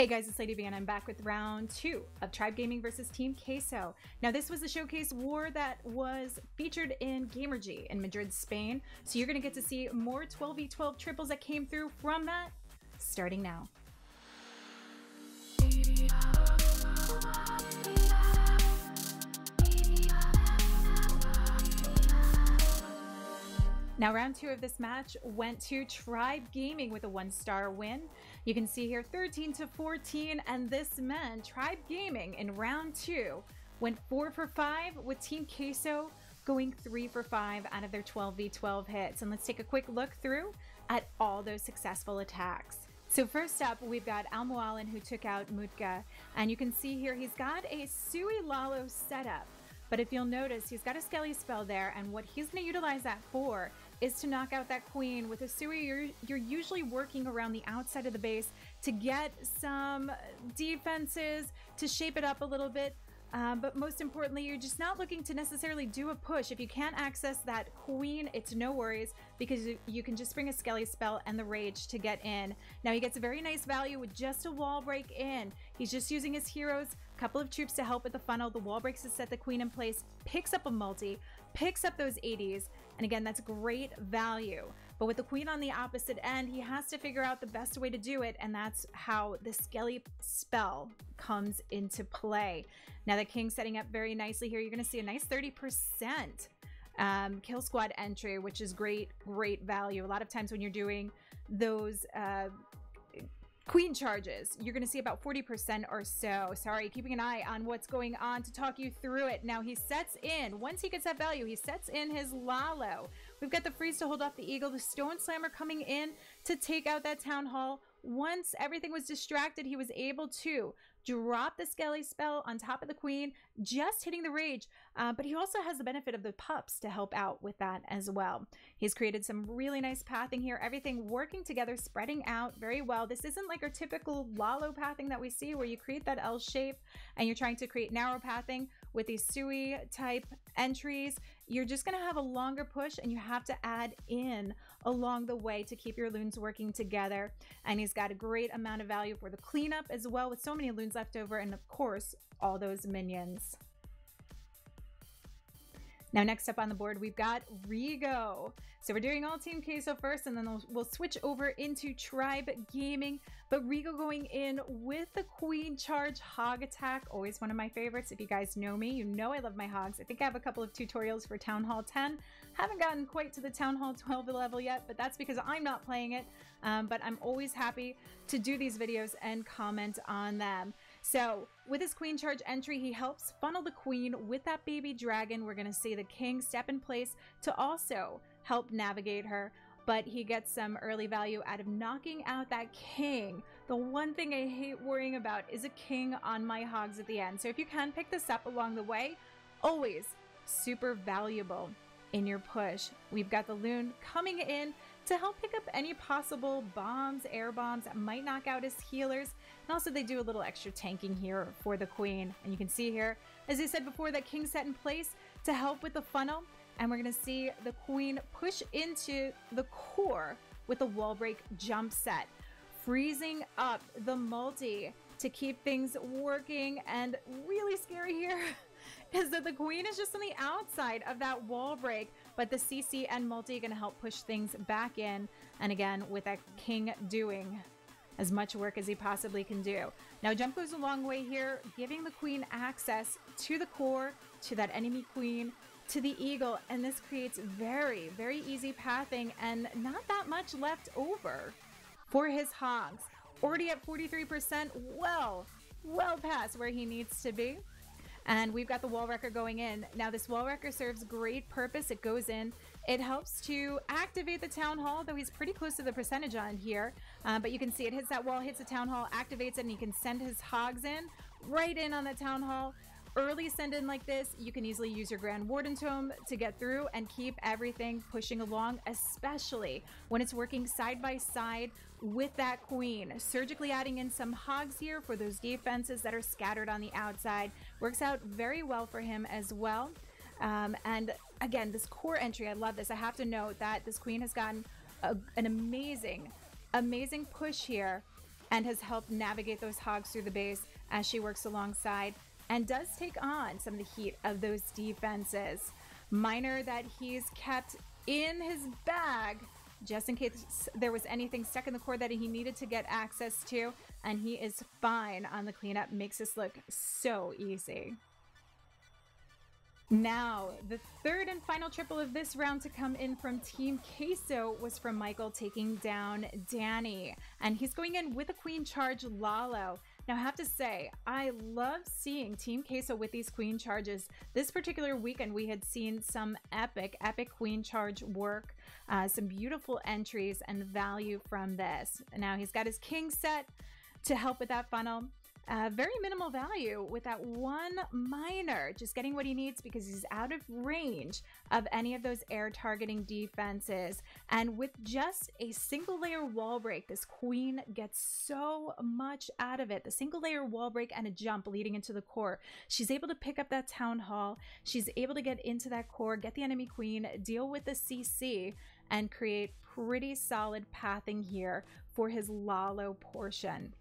Hey guys, it's Lady B and I'm back with round 2 of Tribe Gaming versus Team Queso. Now this was the showcase war that was featured in Gamergy in Madrid, Spain. So you're going to get to see more 12v12 triples that came through from that starting now. Now round 2 of this match went to Tribe Gaming with a 1-star win. You can see here 13-14, and this meant Tribe Gaming in round 2 went 4 for 5 with Team Queso going 3 for 5 out of their 12v12 hits. And let's take a quick look through at all those successful attacks. So first up, we've got Almualin who took out Mutka, and you can see here he's got a Sui Lalo setup. But if you'll notice, he's got a Skelly spell there, and what he's going to utilize that for is to knock out that queen. With Asui, you're usually working around the outside of the base to get some defenses, to shape it up a little bit. But most importantly, you're just not looking to necessarily do a push. If you can't access that queen, it's no worries because you can just bring a Skelly spell and the rage to get in. Now he gets a very nice value with just a wall break in. He's just using his heroes, a couple of troops to help with the funnel. The wall breaks to set the queen in place, picks up a multi, picks up those 80s. And again, that's great value. But with the queen on the opposite end, he has to figure out the best way to do it, and that's how the Skelly spell comes into play. Now the king setting up very nicely here. You're going to see a nice 30% kill squad entry, which is great value. A lot of times when you're doing those queen charges, you're going to see about 40% or so. Sorry, keeping an eye on what's going on to talk you through it. Now he sets in, once he gets that value, he sets in his Lalo. We've got the freeze to hold off the eagle, the stone slammer coming in to take out that town hall. Once everything was distracted, he was able to drop the Skelly spell on top of the queen, just hitting the rage. But he also has the benefit of the pups to help out with that as well. He's created some really nice pathing here, everything working together, spreading out very well. This isn't like our typical Lalo pathing that we see where you create that L shape and you're trying to create narrow pathing with these Sui type entries. You're just going to have a longer push and you have to add in along the way to keep your loons working together. And he's got a great amount of value for the cleanup as well, with so many loons left over and of course all those minions. Now next up on the board we've got Rigo. So we're doing all Team Queso first and then we'll switch over into Tribe Gaming. But Rigo going in with the queen charge hog attack, always one of my favorites. If you guys know me, you know I love my hogs. I think I have a couple of tutorials for Town Hall 10. Haven't gotten quite to the Town Hall 12 level yet, but that's because I'm not playing it. But I'm always happy to do these videos and comment on them. So with his queen charge entry, he helps funnel the queen with that baby dragon. We're going to see the king step in place to also help navigate her, but he gets some early value out of knocking out that king. The one thing I hate worrying about is a king on my hogs at the end. So if you can pick this up along the way, always super valuable in your push. We've got the loon coming in to help pick up any possible bombs, air bombs that might knock out his healers. And also they do a little extra tanking here for the queen. And you can see here, as I said before, that king set in place to help with the funnel. And we're gonna see the queen push into the core with a wall break jump set, freezing up the multi to keep things working. And really scary here is that the queen is just on the outside of that wall break, but the CC and multi are gonna help push things back in. And again, with that king doing as much work as he possibly can do. Now jump goes a long way here, giving the queen access to the core, to that enemy queen, to the eagle, and this creates very easy pathing and not that much left over for his hogs. Already at 43%, well past where he needs to be. And we've got the wall wrecker going in. Now this wall wrecker serves great purpose. It goes in, it helps to activate the town hall, though he's pretty close to the percentage on here. But you can see it hits that wall, hits the town hall, activates it, and he can send his hogs in, right in on the town hall. Early send in like this, you can easily use your Grand Warden Tome to get through and keep everything pushing along, especially when it's working side by side with that queen. Surgically adding in some hogs here for those defenses that are scattered on the outside. Works out very well for him as well. And again, this core entry, I love this. I have to note that this queen has gotten an amazing push here and has helped navigate those hogs through the base as she works alongside and does take on some of the heat of those defenses. Miner that he's kept in his bag just in case there was anything stuck in the core that he needed to get access to, and he is fine on the cleanup. Makes this look so easy. Now, the third and final triple of this round to come in from Team Queso was from Michael taking down Danny, and he's going in with a queen charge Lalo. Now, I have to say, I love seeing Team Queso with these queen charges. This particular weekend, we had seen some epic queen charge work, some beautiful entries and value from this. Now, he's got his king set to help with that funnel. Very minimal value with that one miner, just getting what he needs because he's out of range of any of those air targeting defenses. And with just a single layer wall break, this queen gets so much out of it. The single layer wall break and a jump leading into the core. She's able to pick up that town hall. She's able to get into that core, get the enemy queen, deal with the CC, and create pretty solid pathing here for his Lalo portion.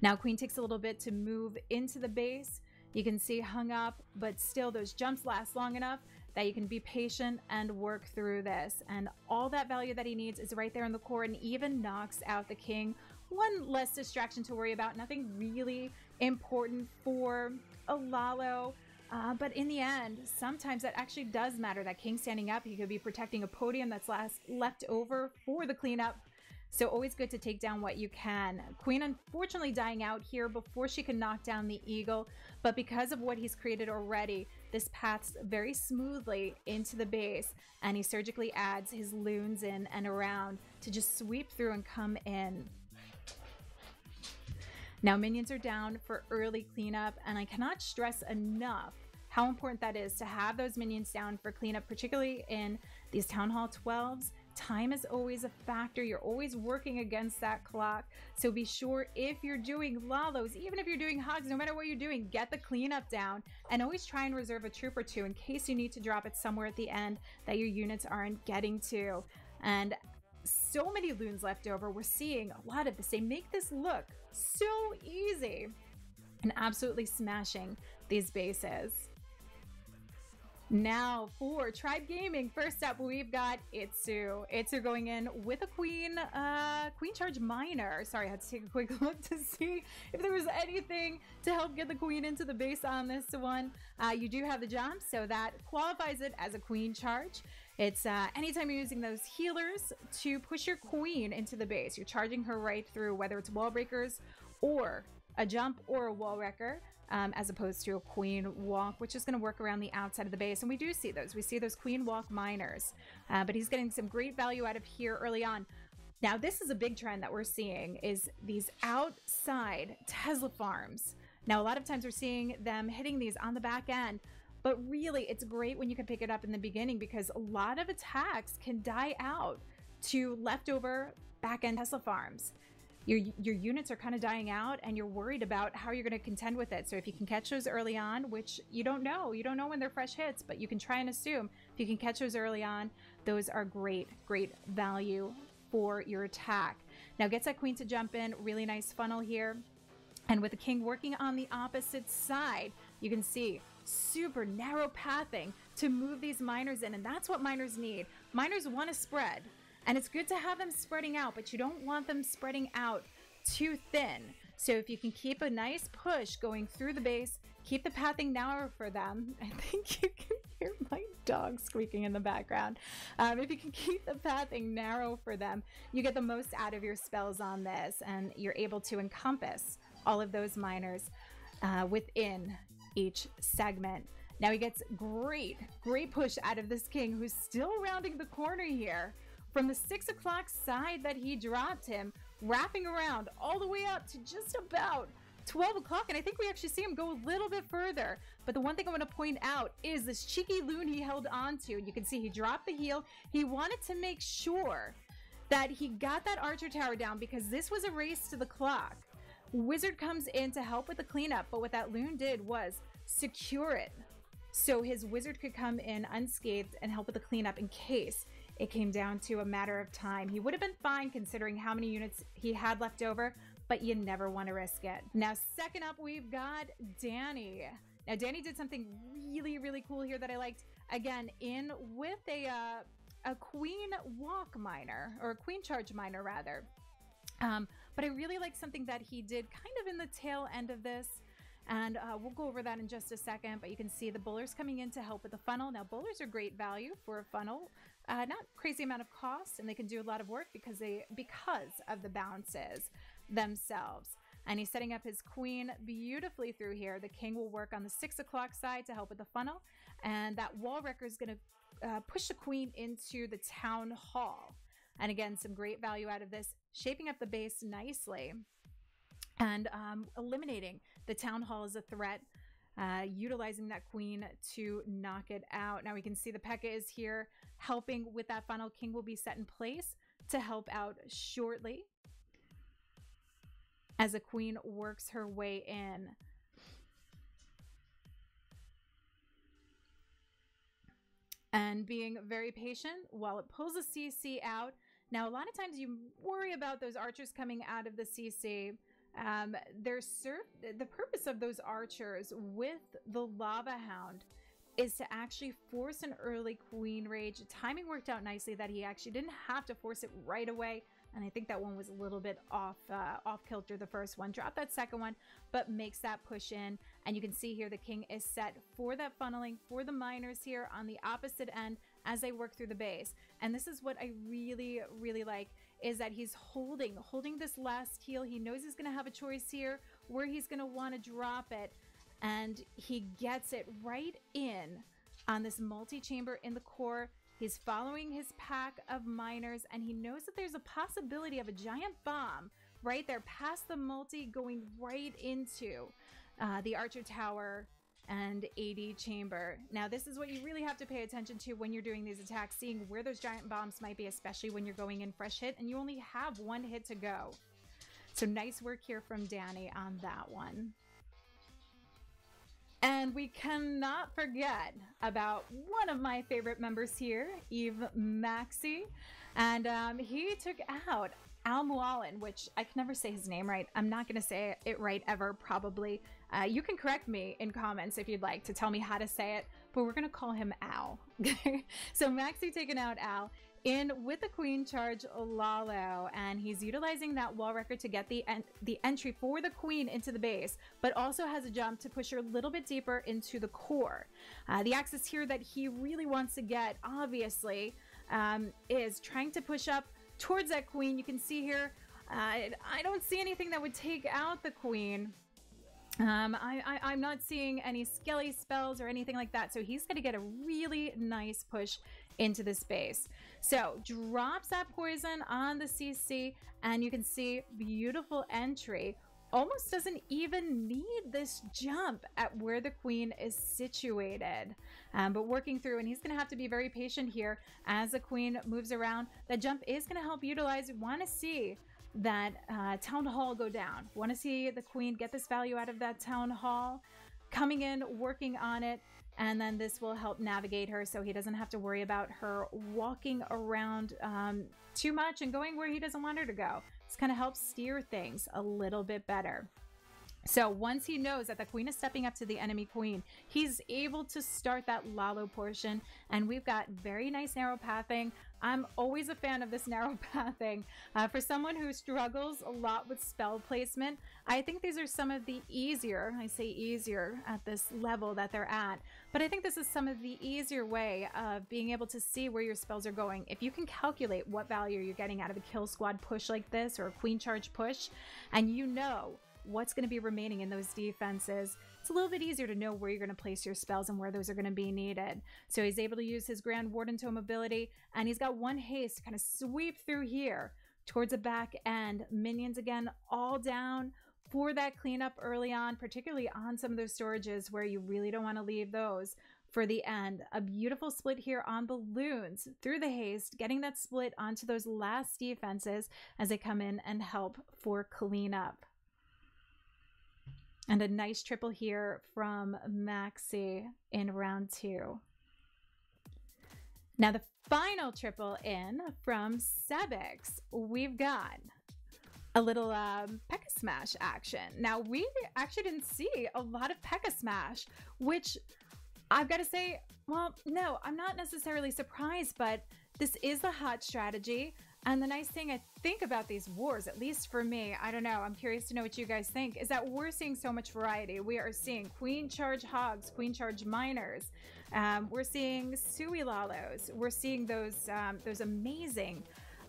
Now, queen takes a little bit to move into the base. You can see hung up, but still those jumps last long enough that you can be patient and work through this. And all that value that he needs is right there in the core, and even knocks out the king. One less distraction to worry about. Nothing really important for a Lalo. But in the end, sometimes that actually does matter. That king standing up, he could be protecting a podium that's left over for the cleanup. So always good to take down what you can. Queen unfortunately dying out here before she can knock down the eagle, but because of what he's created already, this paths very smoothly into the base, and he surgically adds his loons in and around to just sweep through and come in. Now minions are down for early cleanup, and I cannot stress enough how important that is to have those minions down for cleanup, particularly in these Town Hall 12s. Time is always a factor. You're always working against that clock. So be sure if you're doing Lalos, even if you're doing hogs, no matter what you're doing, get the cleanup down, and always try and reserve a troop or two in case you need to drop it somewhere at the end that your units aren't getting to. And so many loons left over. We're seeing a lot of this. They make this look so easy and absolutely smashing these bases. Now for Tribe Gaming, first up we've got Itzu. Itzu going in with a queen, queen charge miner. Sorry, I had to take a quick look to see if there was anything to help get the queen into the base on this one. You do have the jump, so that qualifies it as a queen charge. It's anytime you're using those healers to push your queen into the base, you're charging her right through, whether it's wall breakers or a jump or a wall wrecker. As opposed to a queen walk, which is going to work around the outside of the base. And we do see those. We see those queen walk miners. But he's getting some great value out of here early on. Now, this is a big trend that we're seeing, is these outside Tesla farms. Now, a lot of times we're seeing them hitting these on the back end. But really, it's great when you can pick it up in the beginning, because a lot of attacks can die out to leftover back end Tesla farms. Your units are kind of dying out and you're worried about how you're going to contend with it. So if you can catch those early on, which you don't know when they're fresh hits, but you can try and assume if you can catch those early on, those are great, great value for your attack. Now gets that queen to jump in, really nice funnel here. And with the king working on the opposite side, you can see super narrow pathing to move these miners in. And that's what miners need. Miners want to spread. And it's good to have them spreading out, but you don't want them spreading out too thin. So if you can keep a nice push going through the base, keep the pathing narrow for them. I think you can hear my dog squeaking in the background. If you can keep the pathing narrow for them, you get the most out of your spells on this, and you're able to encompass all of those miners within each segment. Now he gets great, great push out of this king who's still rounding the corner here. From the 6 o'clock side that he dropped him, wrapping around all the way up to just about 12 o'clock. And I think we actually see him go a little bit further. But the one thing I want to point out is this cheeky loon he held on to. You can see he dropped the heel. He wanted to make sure that he got that archer tower down because this was a race to the clock. Wizard comes in to help with the cleanup. But what that loon did was secure it so his wizard could come in unscathed and help with the cleanup in case it came down to a matter of time. He would have been fine considering how many units he had left over, but you never want to risk it. Now, second up, we've got Danny. Now, Danny did something really, really cool here that I liked. Again, in with a queen walk miner, or a queen charge miner, rather. But I really like something that he did kind of in the tail end of this. And we'll go over that in just a second, but you can see the bowlers coming in to help with the funnel. Now, bowlers are great value for a funnel, not crazy amount of cost, and they can do a lot of work because of the bounces themselves. And he's setting up his queen beautifully through here. The king will work on the 6 o'clock side to help with the funnel, and that wall wrecker is going to push the queen into the town hall. And again, some great value out of this, shaping up the base nicely. And eliminating the town hall as a threat, utilizing that queen to knock it out. Now we can see the Pekka is here helping with that funnel. King will be set in place to help out shortly as a queen works her way in. And being very patient while it pulls a CC out. Now, a lot of times you worry about those archers coming out of the CC. The purpose of those archers with the lava hound is to actually force an early queen rage. Timing worked out nicely that he actually didn't have to force it right away. And I think that one was a little bit off kilter, the first one. Dropped that second one, but makes that push in. And you can see here the king is set for that funneling for the miners here on the opposite end as they work through the base. And this is what I really, really like, is that he's holding this last heel. He knows he's going to have a choice here where he's going to want to drop it. And he gets it right in on this multi-chamber in the core. He's following his pack of miners, and he knows that there's a possibility of a giant bomb right there past the multi going right into the Archer Tower and AD Chamber. Now, this is what you really have to pay attention to when you're doing these attacks, seeing where those giant bombs might be, especially when you're going in fresh hit and you only have one hit to go. So nice work here from Danny on that one. And we cannot forget about one of my favorite members here, Eve Maxi. And he took out Almualin, which I can never say his name right. I'm not going to say it right ever, probably. You can correct me in comments if you'd like to tell me how to say it, but we're going to call him Al. So Maxi taking out Al in with the queen charge Lalo, and he's utilizing that wall wrecker to get the entry for the queen into the base, but also has a jump to push her a little bit deeper into the core. The axis here that he really wants to get, obviously, is trying to push up towards that queen. You can see here, I don't see anything that would take out the queen. I'm not seeing any Skelly spells or anything like that, so he's going to get a really nice push into the space. So drops that poison on the CC, and you can see beautiful entry. Almost doesn't even need this jump at where the queen is situated, but working through, and he's going to have to be very patient here as the queen moves around. That jump is going to help utilize. Want to see that town hall go down. Want to see the queen get this value out of that town hall, coming in, working on it, and then this will help navigate her so he doesn't have to worry about her walking around too much and going where he doesn't want her to go. This kind of helps steer things a little bit better. So once he knows that the queen is stepping up to the enemy queen, he's able to start that Lalo portion, and we've got very nice narrow pathing. I'm always a fan of this narrow pathing. For someone who struggles a lot with spell placement, I think these are some of the easier, I say easier at this level that they're at, but I think this is some of the easier way of being able to see where your spells are going. If you can calculate what value you're getting out of a kill squad push like this, or a queen charge push, and you know what's going to be remaining in those defenses, it's a little bit easier to know where you're going to place your spells and where those are going to be needed. So he's able to use his Grand Warden Tome ability, and he's got one haste to kind of sweep through here towards the back end. Minions again all down for that cleanup early on, particularly on some of those storages where you really don't want to leave those for the end. A beautiful split here on balloons through the haste, getting that split onto those last defenses as they come in and help for cleanup. And a nice triple here from Maxi in round two. Now the final triple in from Sebix, we've got a little Pekka Smash action. Now, we actually didn't see a lot of Pekka Smash, which I've got to say, well, no, I'm not necessarily surprised, but this is the hot strategy. And the nice thing I think about these wars, at least for me, I don't know, I'm curious to know what you guys think, is that we're seeing so much variety. We are seeing Queen Charge Hogs, Queen Charge Miners. We're seeing Sui Lalos. We're seeing those amazing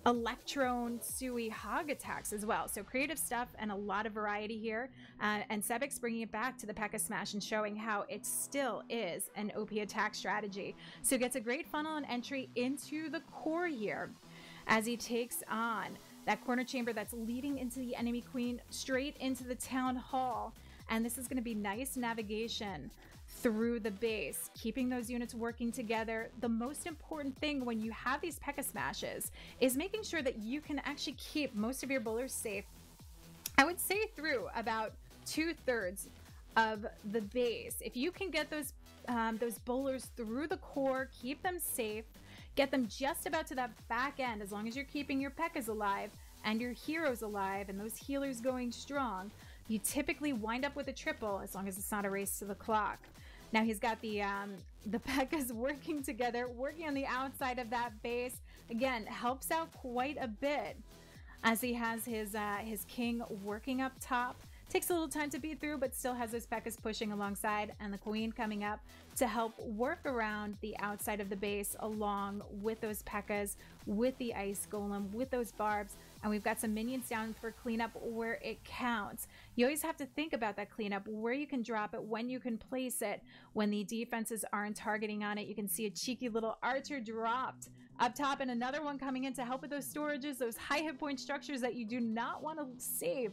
Electrone Sui Hog attacks as well. So creative stuff and a lot of variety here. And Sebix bringing it back to the Pekka Smash and showing how it still is an OP attack strategy. So gets a great funnel and entry into the core here as he takes on that corner chamber that's leading into the enemy queen, straight into the town hall. And this is going to be nice navigation through the base, keeping those units working together. The most important thing when you have these Pekka Smashes is making sure that you can actually keep most of your bowlers safe. I would say through about 2/3 of the base. If you can get those bowlers through the core, keep them safe, get them just about to that back end, as long as you're keeping your Pekkas alive and your heroes alive and those healers going strong, you typically wind up with a triple, as long as it's not a race to the clock. Now he's got the Pekkas working together, working on the outside of that base. Again, helps out quite a bit as he has his king working up top. Takes a little time to beat through, but still has those Pekkas pushing alongside and the queen coming up to help work around the outside of the base along with those Pekkas, with the ice golem, with those barbs. And we've got some minions down for cleanup where it counts. You always have to think about that cleanup, where you can drop it, when you can place it. When the defenses aren't targeting on it, you can see a cheeky little archer dropped up top and another one coming in to help with those storages, those high hit point structures that you do not want to save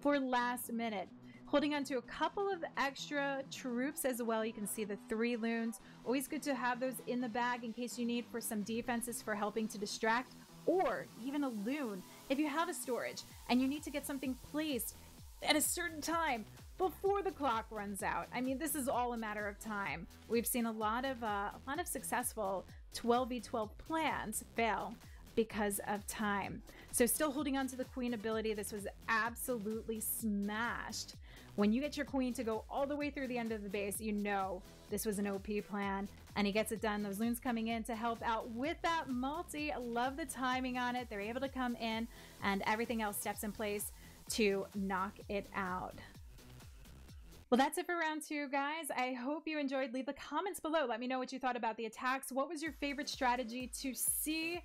for last minute. Holding on to a couple of extra troops as well. You can see the 3 loons. Always good to have those in the bag in case you need for some defenses for helping to distract, or even a loon. If you have a storage and you need to get something placed at a certain time before the clock runs out, I mean, this is all a matter of time. We've seen a lot of successful 12v12 plans fail because of time. So still holding on to the queen ability. This was absolutely smashed. When you get your queen to go all the way through the end of the base, you know this was an OP plan, and he gets it done. Those loons coming in to help out with that multi. I love the timing on it. They're able to come in, and everything else steps in place to knock it out. Well, that's it for round 2, guys. I hope you enjoyed. Leave the comments below. Let me know what you thought about the attacks. What was your favorite strategy to see?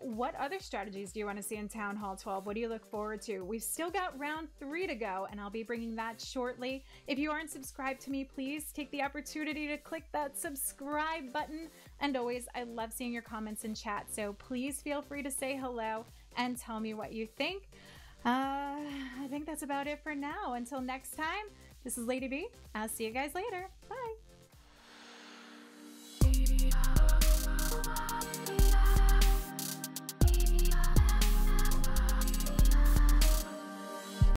What other strategies do you want to see in Town Hall 12? What do you look forward to? We've still got round 3 to go, and I'll be bringing that shortly. If you aren't subscribed to me, please take the opportunity to click that subscribe button. And always, I love seeing your comments in chat, so please feel free to say hello and tell me what you think. I think that's about it for now. Until next time, this is Lady B. I'll see you guys later. Bye.